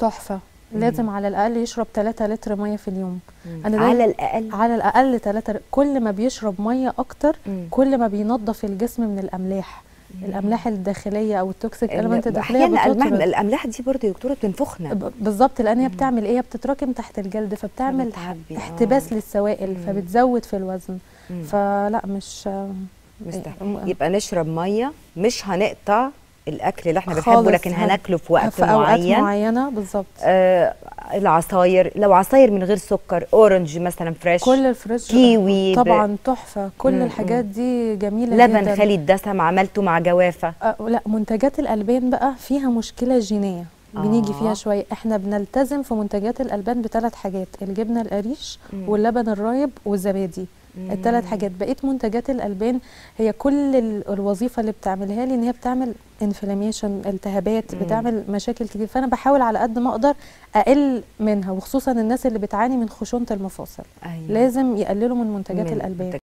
تحفه. لازم على الاقل يشرب 3 لتر ميه في اليوم. أنا على الاقل تلاتة. كل ما بيشرب ميه اكتر كل ما بينظف الجسم من الاملاح. الاملاح الداخليه او التوكسيك اليمنت الداخليه. الاملاح دي برضه يا دكتوره بتنفخنا. بالظبط، لان هي بتعمل ايه؟ بتتراكم تحت الجلد فبتعمل احتباس للسوائل فبتزود في الوزن. فلا مش مستحيل. يبقى نشرب ميه، مش هنقطع الاكل اللي احنا بنحبه لكن هناكله في وقت معين. في معينه بالظبط. العصاير، لو عصاير من غير سكر، اورنج مثلا فريش، كل الفريش كيوي طبعا تحفه. كل الحاجات دي جميله جدا. لبن خالي الدسم عملته مع جوافه. لا، منتجات الالبان بقى فيها مشكله جينيه بنيجي فيها شويه. احنا بنلتزم في منتجات الالبان بثلاث حاجات: الجبنه القريش واللبن الرايب والزبادي. الثلاث حاجات. بقيت منتجات الالبان هي كل الوظيفه اللي بتعملها لي ان هي بتعمل انفلاميشن، التهابات، بتعمل مشاكل كتير. فانا بحاول على قد ما اقدر اقل منها، وخصوصا الناس اللي بتعاني من خشونه المفاصل. أيوة. لازم يقللوا من منتجات الالبان.